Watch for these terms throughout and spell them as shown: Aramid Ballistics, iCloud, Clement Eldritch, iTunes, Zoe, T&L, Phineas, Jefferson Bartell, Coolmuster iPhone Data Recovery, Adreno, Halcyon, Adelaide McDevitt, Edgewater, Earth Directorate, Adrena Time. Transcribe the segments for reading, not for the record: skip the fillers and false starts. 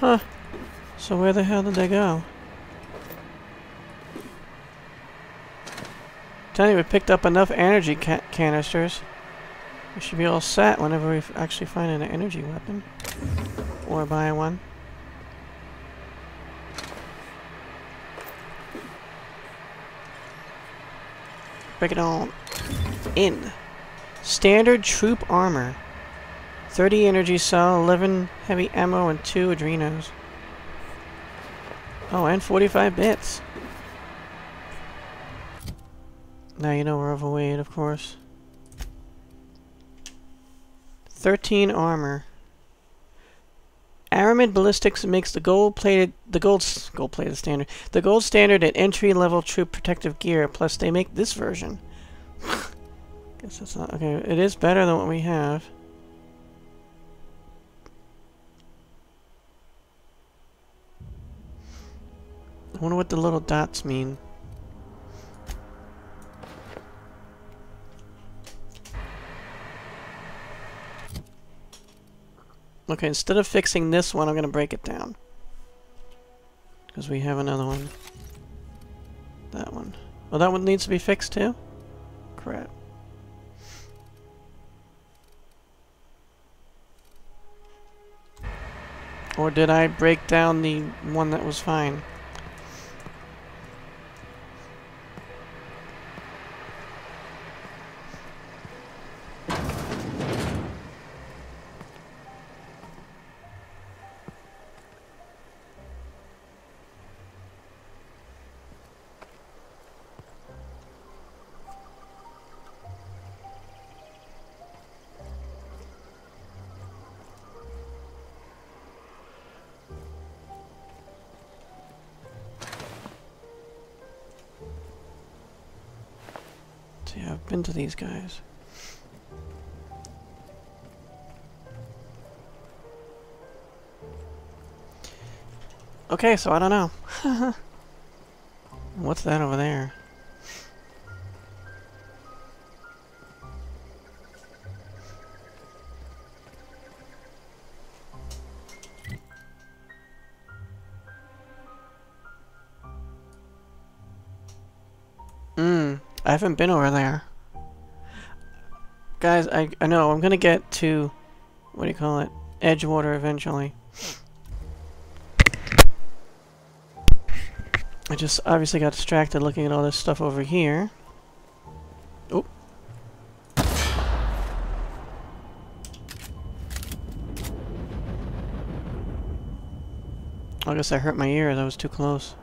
Huh. So where the hell did they go? Tell you, we picked up enough energy canisters. We should be all set whenever we actually find an energy weapon. Or buy one. Break it all in. Standard troop armor. 30 energy cell, 11 heavy ammo, and 2 adrenos. Oh, and 45 bits. Now you know we're overweight, of course. 13 armor. Aramid Ballistics makes the gold-plated standard. The gold standard at entry-level troop protective gear. Plus, they make this version. Guess that's not okay. It is better than what we have. I wonder what the little dots mean. Okay, instead of fixing this one, I'm going to break it down. Because we have another one. That one. Oh, that one needs to be fixed too? Crap. Or did I break down the one that was fine? Yeah, I've been to these guys. Okay, so I don't know. What's that over there? I haven't been over there. Guys, I know, I'm gonna get to, what do you call it, Edgewater eventually. I just obviously got distracted looking at all this stuff over here. Oh. I guess I hurt my ear, that was too close.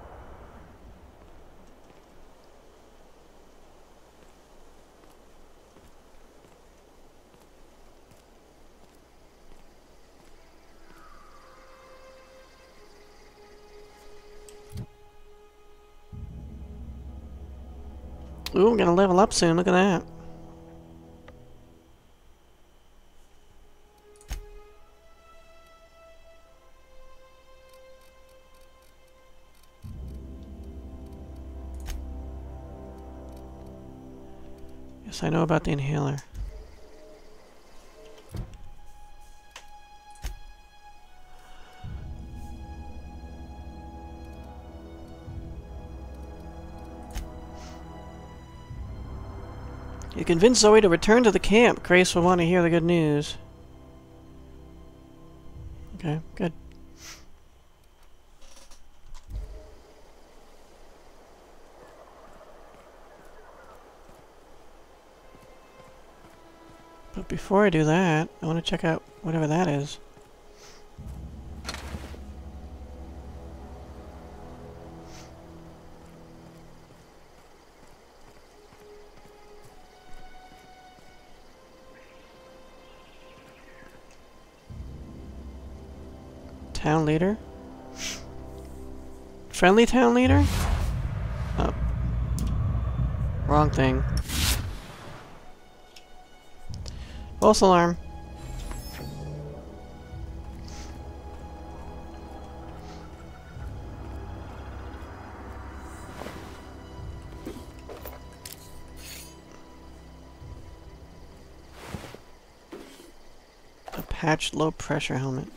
Ooh, I'm gonna level up soon, look at that. Yes, I know about the inhaler. You convince Zoe to return to the camp. Grace will want to hear the good news. Okay, good. But before I do that, I want to check out whatever that is. Town leader? Friendly town leader? Oh. Wrong thing. False alarm. A patched low pressure helmet.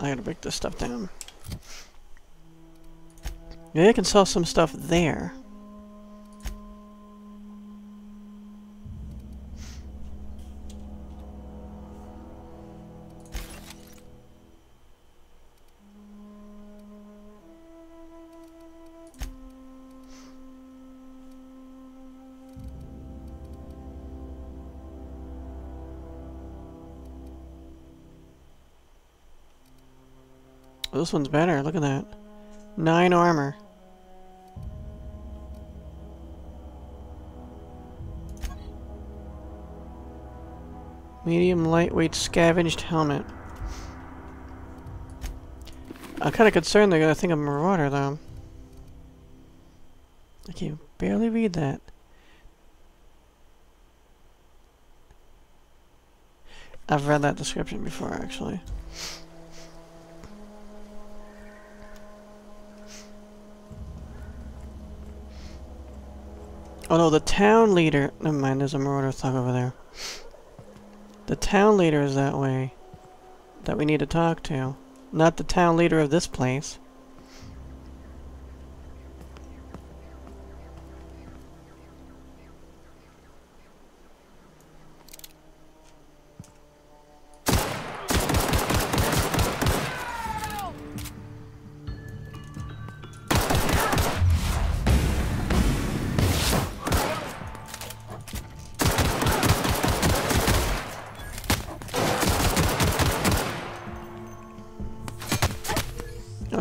I gotta break this stuff down. Maybe I can sell some stuff there. Oh, this one's better. Look at that. 9 armor. Medium lightweight scavenged helmet. I'm kind of concerned they're going to think I'm a marauder, though. I can barely read that. I've read that description before, actually. Oh no, the town leader... Never mind, there's a marauder thug over there. The town leader is that way. That we need to talk to. Not the town leader of this place.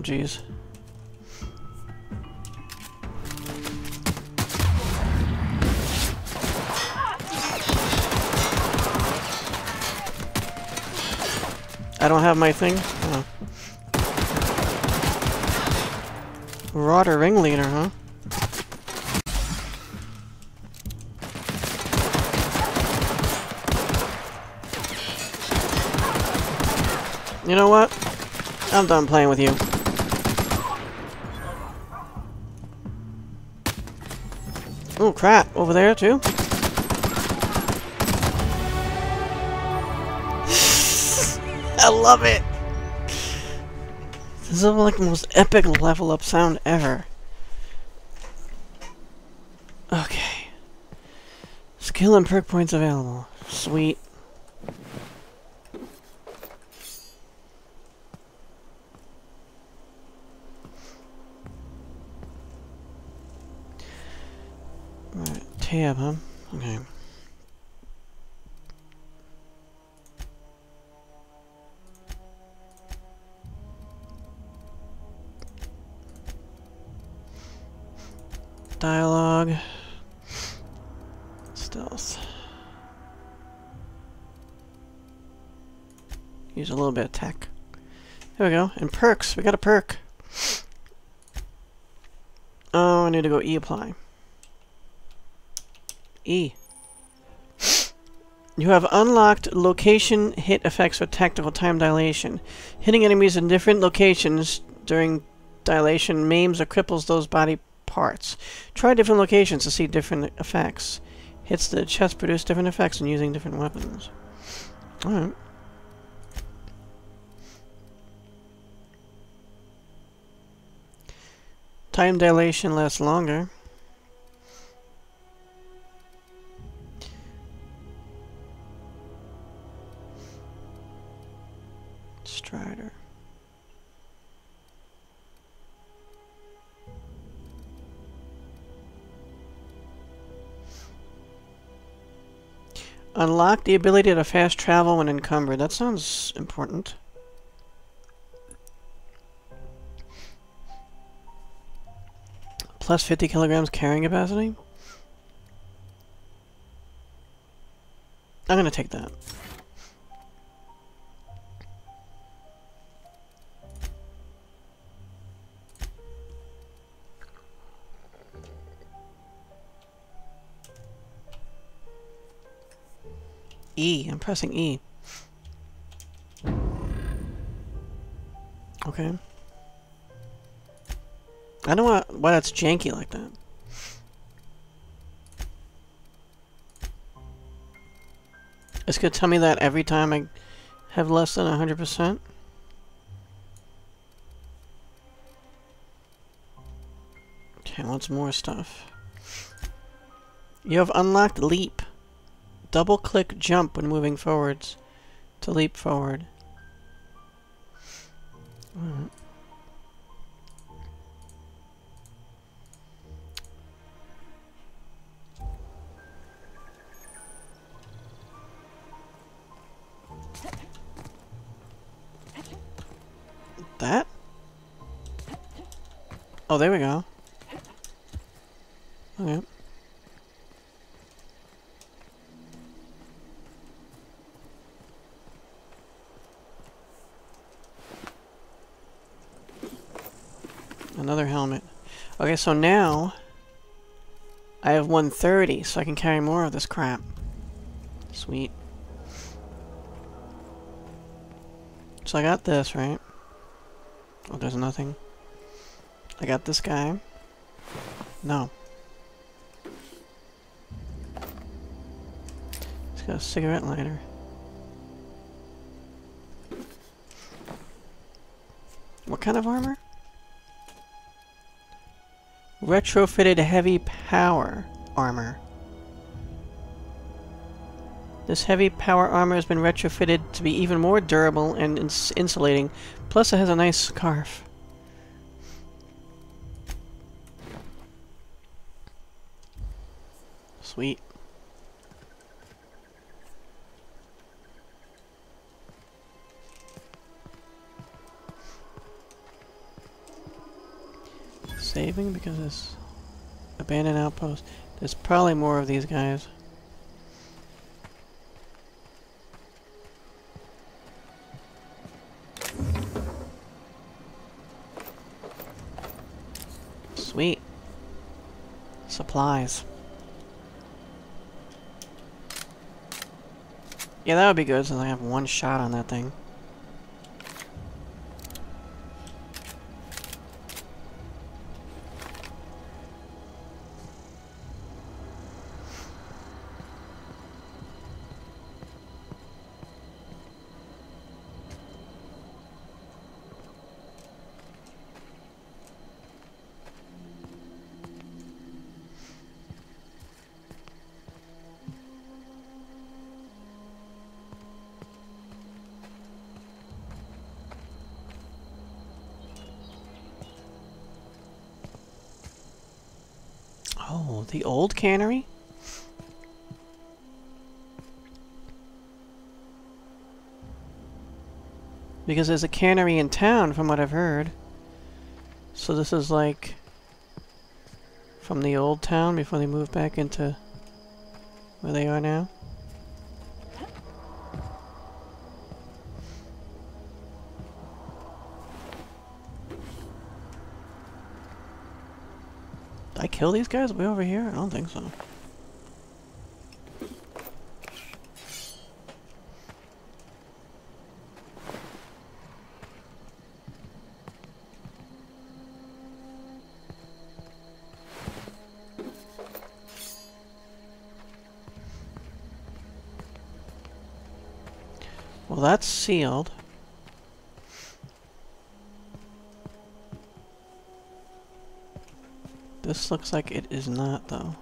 Jeez. I don't have my thing. Oh. Marauder ringleader, huh? You know what? I'm done playing with you. Oh crap, over there too? I love it! This is like the most epic level up sound ever. Okay. Skill and perk points available. Sweet. Tab, huh? Okay. Dialogue. Stealth. Use a little bit of tech. There we go. And perks. We got a perk. Oh, I need to go e-apply. E. You have unlocked location hit effects with tactical time dilation. Hitting enemies in different locations during dilation maims or cripples those body parts. Try different locations to see different effects. Hits to the chest produce different effects when using different weapons. Alright. Time dilation lasts longer. Rider. Unlock the ability to fast travel when encumbered. That sounds important. Plus 50 kilograms carrying capacity. I'm gonna take that. E. I'm pressing E. Okay. I don't know why that's janky like that. It's gonna tell me that every time I have less than 100%. Okay, what's more stuff? You have unlocked leap. Double-click jump when moving forwards to leap forward. Alright. That? Oh, there we go. Okay. Another helmet. Okay, so now I have 130, so I can carry more of this crap. Sweet. So I got this, right? Oh, there's nothing. I got this guy. No. He's got a cigarette lighter. What kind of armor? Retrofitted heavy power armor. This heavy power armor has been retrofitted to be even more durable and insulating. Plus it has a nice scarf. Sweet. Saving because it's abandoned outpost. There's probably more of these guys. Sweet. Supplies. Yeah, that would be good since I have one shot on that thing. Oh, the old cannery? Because there's a cannery in town, from what I've heard. So this is like from the old town before they moved back into where they are now. I kill these guys way over here? I don't think so. Well, that's sealed. This looks like it is not, though.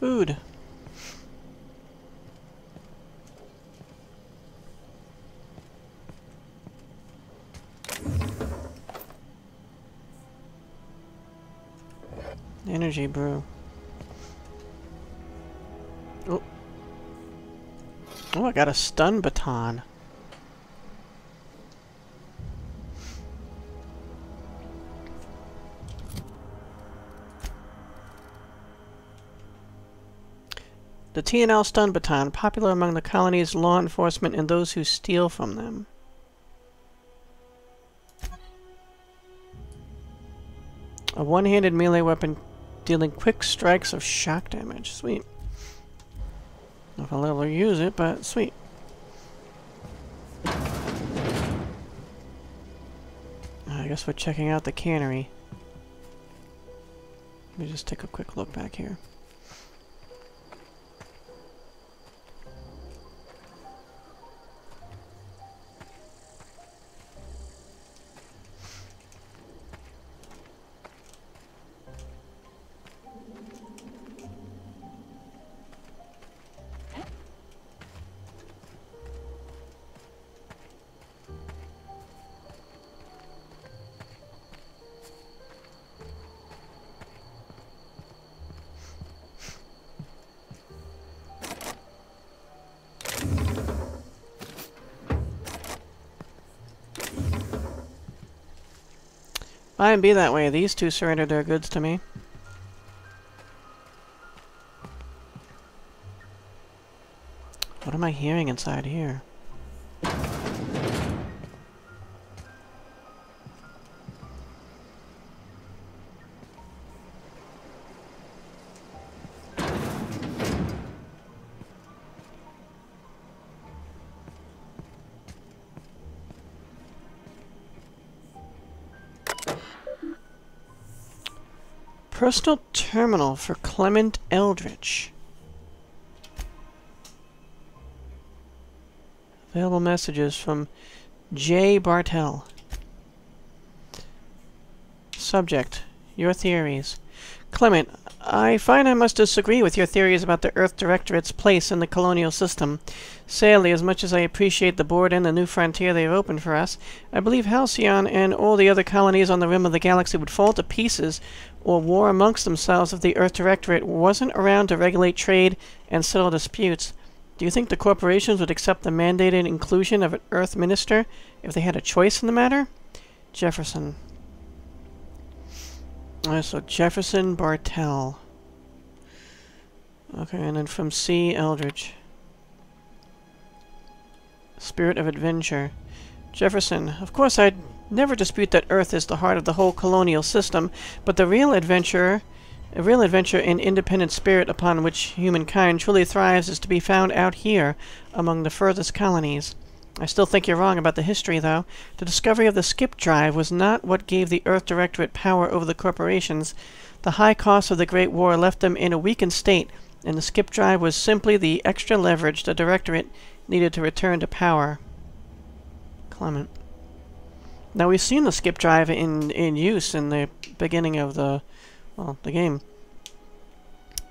Food. Energy brew. Oh. Oh, I got a stun baton. The T&L stun baton, popular among the colony's law enforcement and those who steal from them. A one-handed melee weapon dealing quick strikes of shock damage. Sweet. I'll never use it, but sweet. I guess we're checking out the cannery. Let me just take a quick look back here. Mine be that way. These two surrendered their goods to me. What am I hearing inside here? Personal terminal for Clement Eldritch. Available messages from J. Bartell. Subject, your theories. Clement, I find I must disagree with your theories about the Earth Directorate's place in the colonial system. Sadly, as much as I appreciate the board and the new frontier they have opened for us, I believe Halcyon and all the other colonies on the rim of the galaxy would fall to pieces or war amongst themselves if the Earth Directorate wasn't around to regulate trade and settle disputes. Do you think the corporations would accept the mandated inclusion of an Earth minister if they had a choice in the matter? Jefferson. So Jefferson Bartell. Okay, and then from C. Eldridge. Spirit of Adventure. Jefferson, of course I'd never dispute that Earth is the heart of the whole colonial system, but the real adventure, a real adventure and independent spirit upon which humankind truly thrives is to be found out here, among the furthest colonies. I still think you're wrong about the history, though. The discovery of the skip drive was not what gave the Earth Directorate power over the corporations. The high cost of the Great War left them in a weakened state, and the skip drive was simply the extra leverage the Directorate needed to return to power. Clement. Now, we've seen the skip drive in use in the beginning of the, well, the game.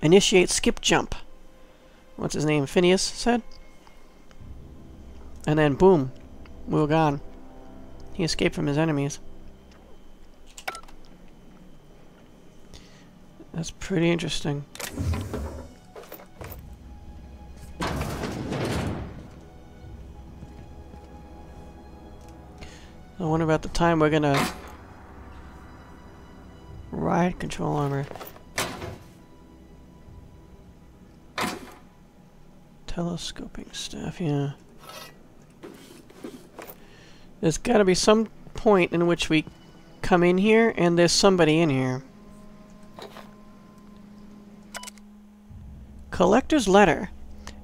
Initiate skip jump. What's his name? Phineas said? And then, boom, we were gone. He escaped from his enemies. That's pretty interesting. I wonder about the time we're gonna... Riot control armor. Telescoping staff, yeah. There's got to be some point in which we come in here, and there's somebody in here. Collector's letter.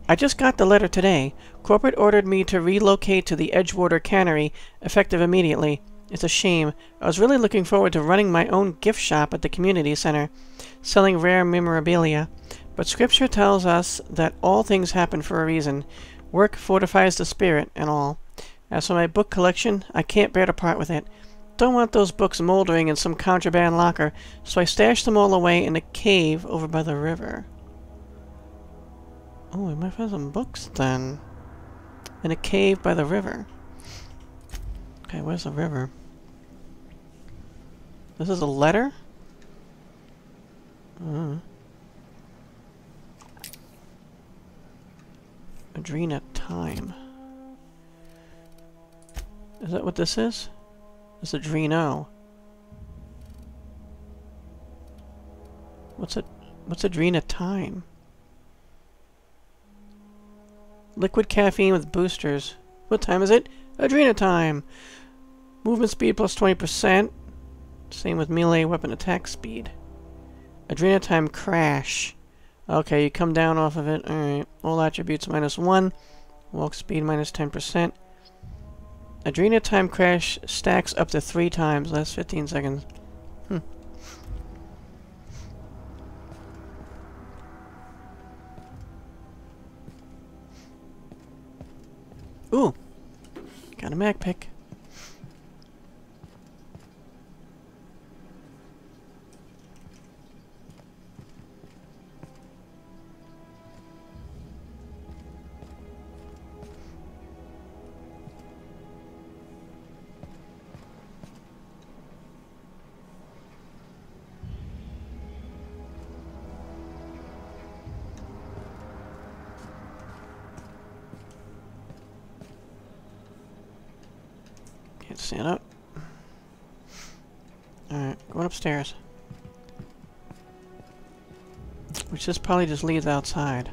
I just got the letter today. Corporate ordered me to relocate to the Edgewater cannery, effective immediately. It's a shame. I was really looking forward to running my own gift shop at the community center, selling rare memorabilia. But Scripture tells us that all things happen for a reason. Work fortifies the spirit and all. As for my book collection, I can't bear to part with it. Don't want those books moldering in some contraband locker, so I stashed them all away in a cave over by the river. Oh, we might find some books then. In a cave by the river. Okay, where's the river? This is a letter? Adrena Time. Is that what this is? It's Adreno. What's Adrena Time? Liquid caffeine with boosters. What time is it? Adrena Time! Movement speed plus 20%. Same with melee weapon attack speed. Adrena Time Crash. Okay, you come down off of it. Alright. All attributes -1. Walk speed -10%. Adrena time crash stacks up to 3 times. Last 15 seconds. Ooh! Got a mag pick. Stand up. Alright, going upstairs. Which this probably just leads outside.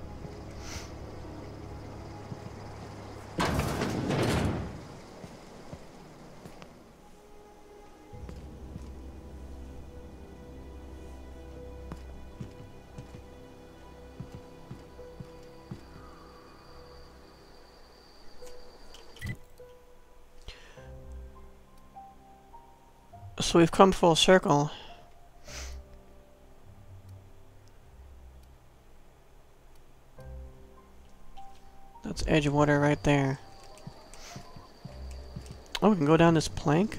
So we've come full circle. That's Edgewater right there. Oh, we can go down this plank?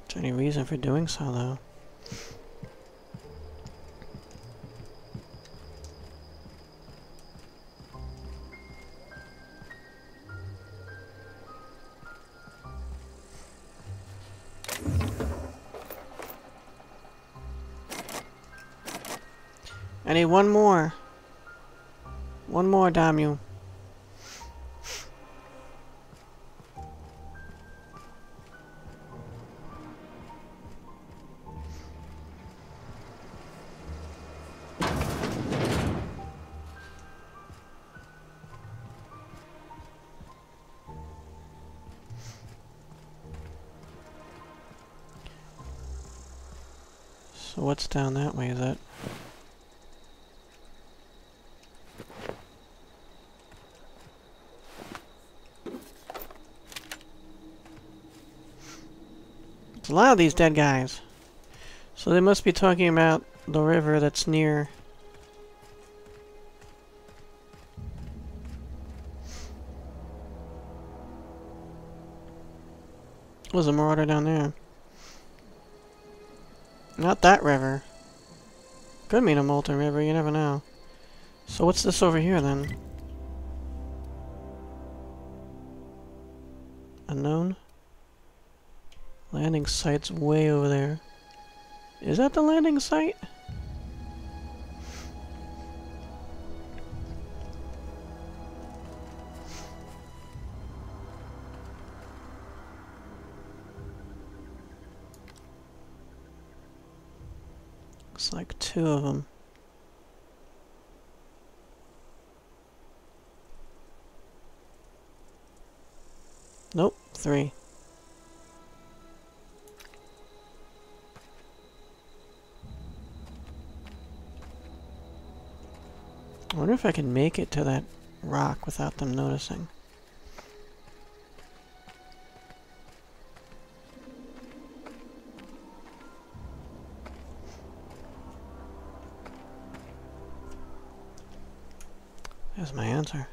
Is there any reason for doing so, though? I need one more. One more, damn you. So what's down that way, is that? A lot of these dead guys. So they must be talking about the river that's near. There's a marauder down there. Not that river. Could mean a molten river, you never know. So what's this over here then? Unknown? Landing site's way over there. Is that the landing site? Looks like 2 of them. Nope, 3. I wonder if I can make it to that rock without them noticing. That's my answer.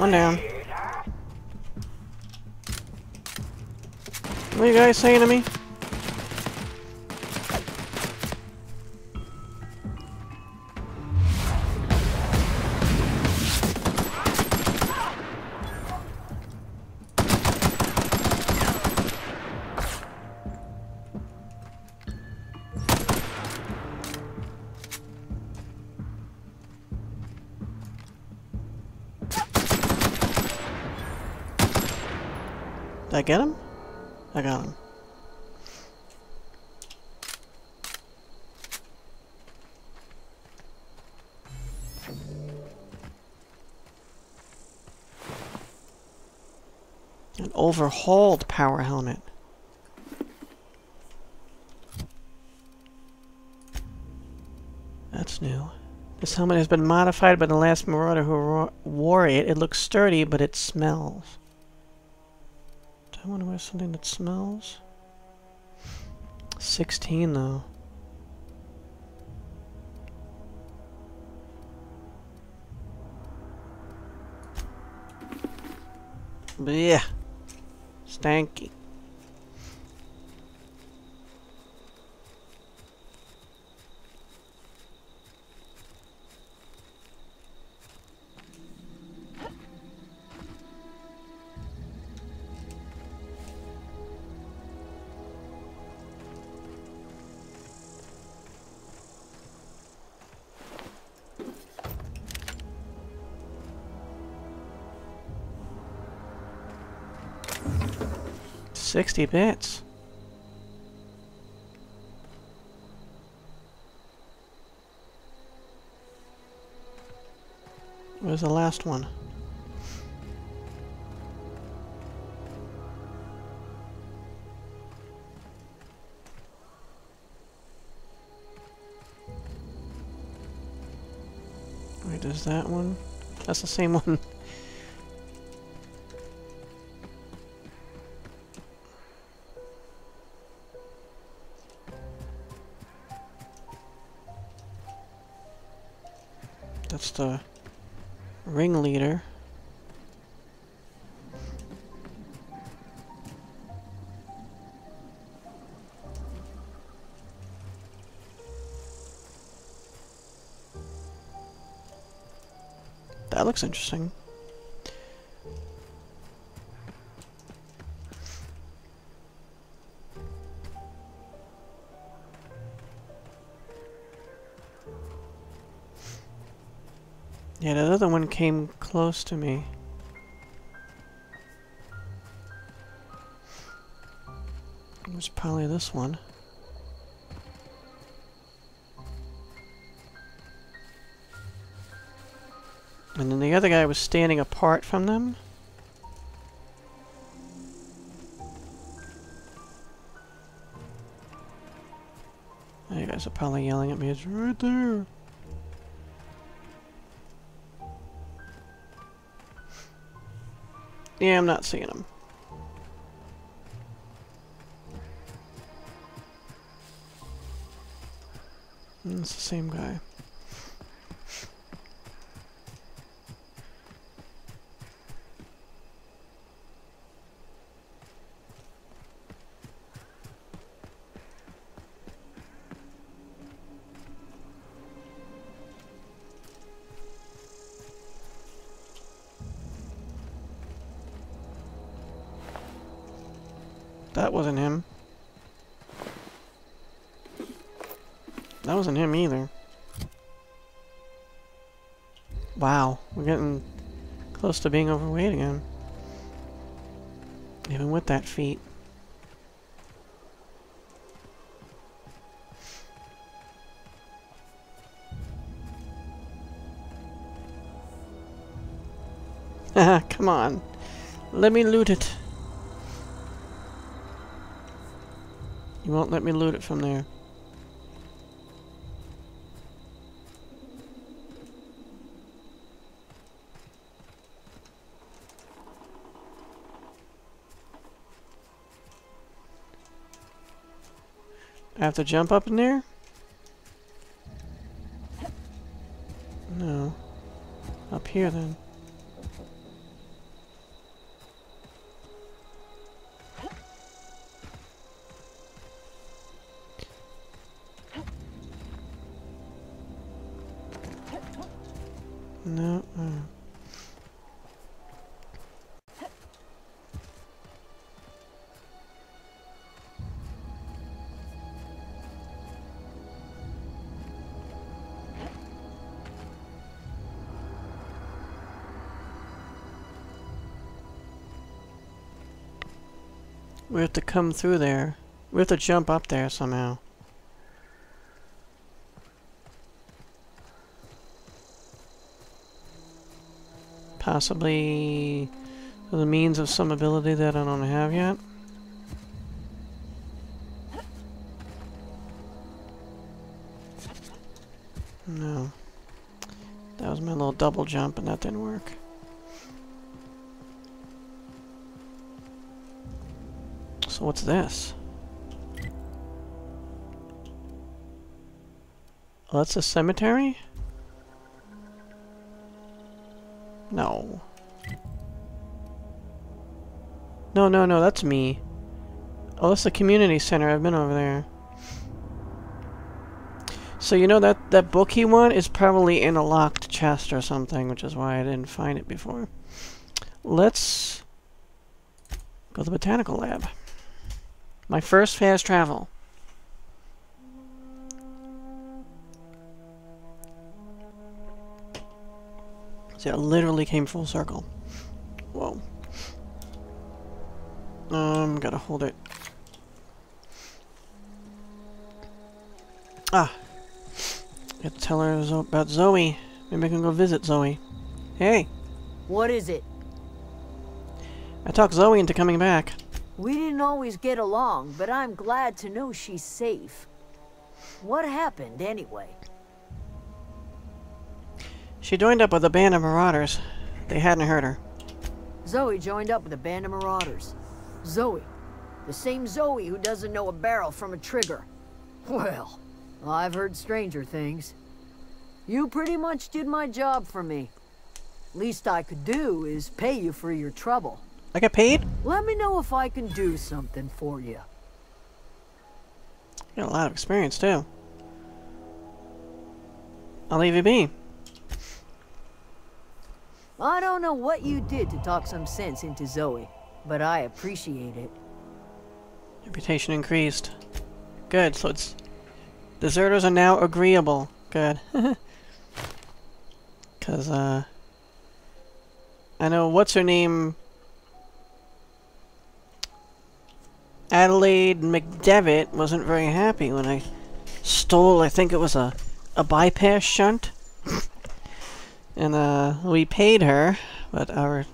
One down. What are you guys saying to me? Did I get him? I got him. An overhauled power helmet. That's new. This helmet has been modified by the last marauder who wore it. It looks sturdy, but it smells. Do I want to wear something that smells? 16, though. But yeah. Stanky. $60. Where's the last one? Wait, is that one? That's the same one. That's the ringleader. That looks interesting. Yeah, that other one came close to me. It was probably this one. And then the other guy was standing apart from them. You guys are probably yelling at me, it's right there. Yeah, I'm not seeing him. It's the same guy. That wasn't him. That wasn't him either. Wow, we're getting close to being overweight again. Even with that feat. Haha, come on. Let me loot it. You won't let me loot it from there. I have to jump up in there? No. Up here then. No. We have to come through there. We have to jump up there somehow. Possibly the means of some ability that I don't have yet. No. That was my little double jump and that didn't work. So what's this? Oh, that's a cemetery? No. No, no, no, that's me. Oh, that's the community center. I've been over there. So you know that book he won is probably in a locked chest or something, which is why I didn't find it before. Let's go to the botanical lab. My first fast travel. See, I literally came full circle. Whoa. Gotta hold it. Ah. I have to tell her about Zoe. Maybe I can go visit Zoe. Hey. What is it? I talked Zoe into coming back. We didn't always get along, but I'm glad to know she's safe. What happened, anyway? She joined up with a band of marauders. They hadn't hurt her. Zoe joined up with a band of marauders. Zoe. The same Zoe who doesn't know a barrel from a trigger. Well, I've heard stranger things. You pretty much did my job for me. Least I could do is pay you for your trouble. I got paid? Let me know if I can do something for you. You got a lot of experience, too. I'll leave you be. I don't know what you did to talk some sense into Zoe, but I appreciate it. Reputation increased. Good, so it's... Deserters are now agreeable. Good. Because, I know, what's her name? Adelaide McDevitt wasn't very happy when I stole, I think it was a bypass shunt. And we paid her, but our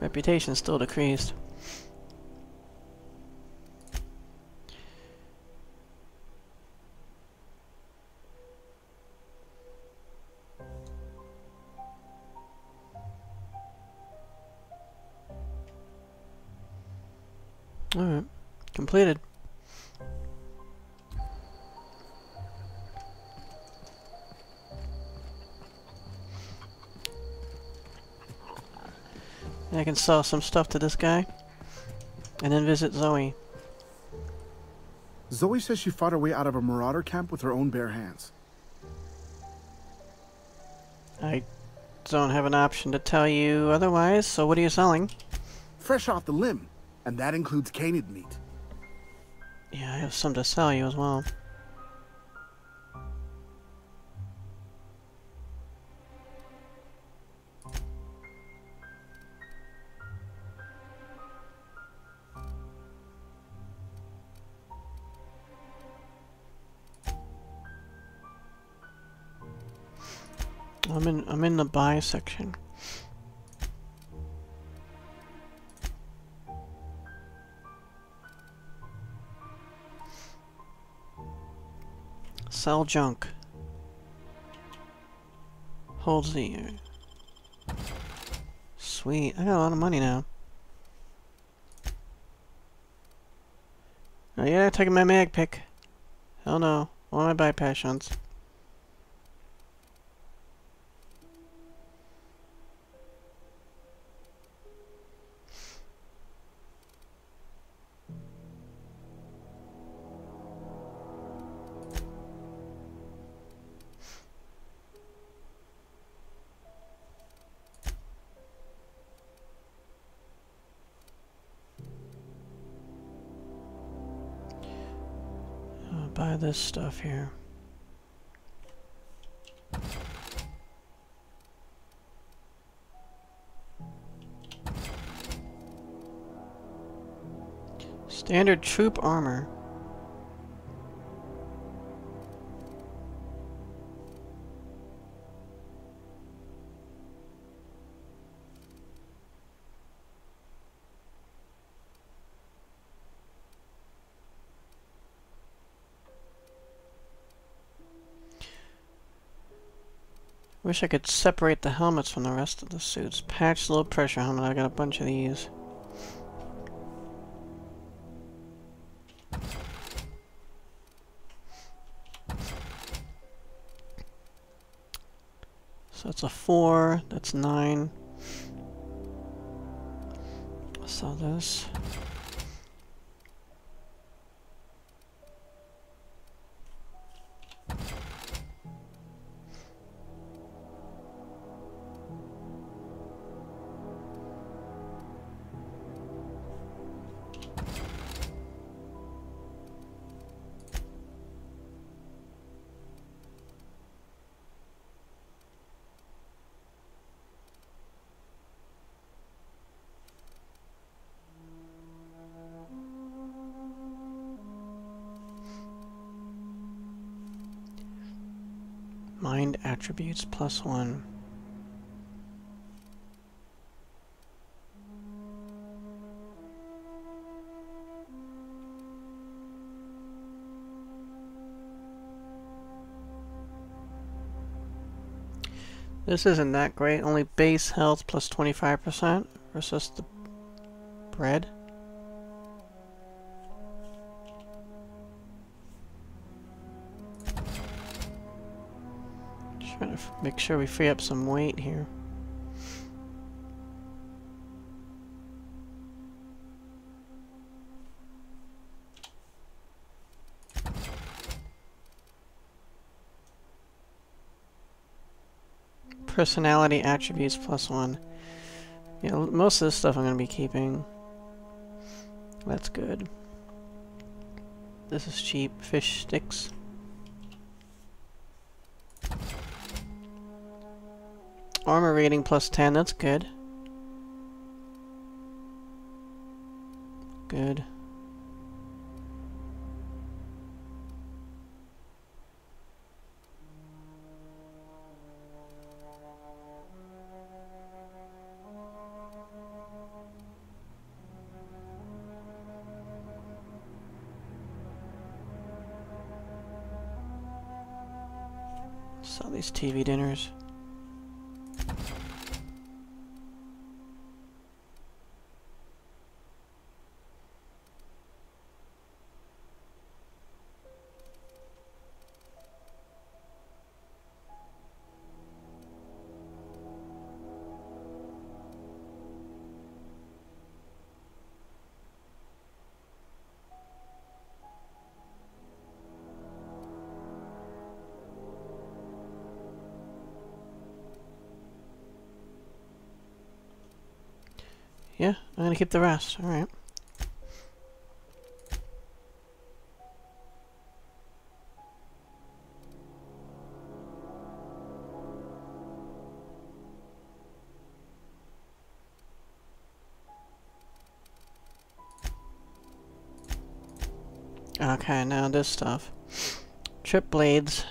reputation still decreased. Alright, completed. I can sell some stuff to this guy, and then visit Zoe. Zoe says she fought her way out of a marauder camp with her own bare hands. I don't have an option to tell you otherwise, so what are you selling? Fresh off the limb, and that includes canid meat. Yeah, I have some to sell you as well. I'm in the buy section. Sell junk. Hold Z. Sweet. I got a lot of money now. Oh yeah, taking my mag pick. Hell no. All my bypass shunts. Buy this stuff here. Standard troop armor. Wish I could separate the helmets from the rest of the suits. Patch low pressure helmet, I got a bunch of these. So that's a 4, that's 9. I saw this. Mind attributes +1. This isn't that great, only base health +25% versus the bread. Trying to make sure we free up some weight here. Personality attributes +1. Yeah, most of this stuff I'm going to be keeping. That's good. This is cheap. Fish sticks. Armor rating +10, that's good. Good. Saw these TV dinners. Yeah, I'm gonna keep the rest, alright. Okay, now this stuff. Trip blades.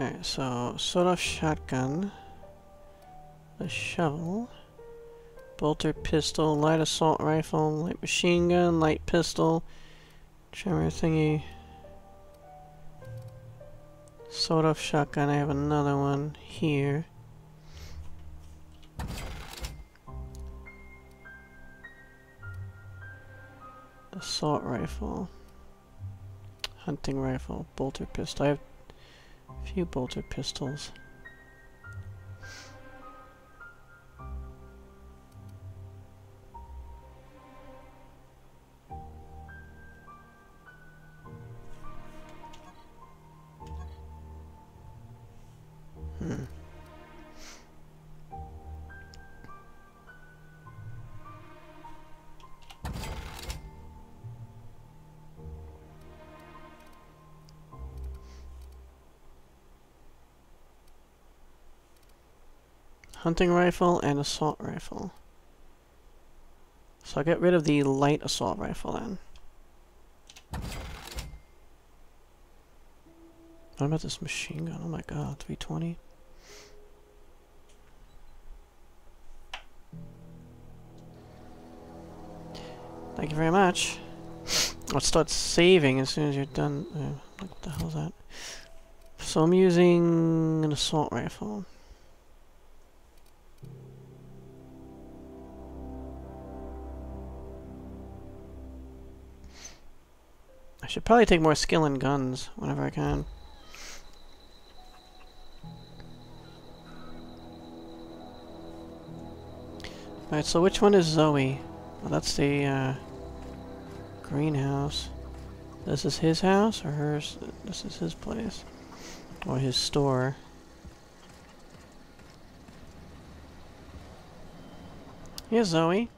Alright, so sawed-off shotgun, a shovel, bolter pistol, light assault rifle, light machine gun, light pistol, trimmer thingy, sawed-off shotgun. I have another one here. Assault rifle, hunting rifle, bolter pistol. I have a few bolter pistols. hunting rifle and assault rifle. So I'll get rid of the light assault rifle then. What about this machine gun? Oh my god, 320. Thank you very much. I'll start saving as soon as you're done. Oh, what the hell is that? So I'm using an assault rifle. I should probably take more skill in guns whenever I can. Alright, so which one is Zoe? Well, that's the greenhouse. This is his house or hers? This is his place. Or his store. Here's Zoe.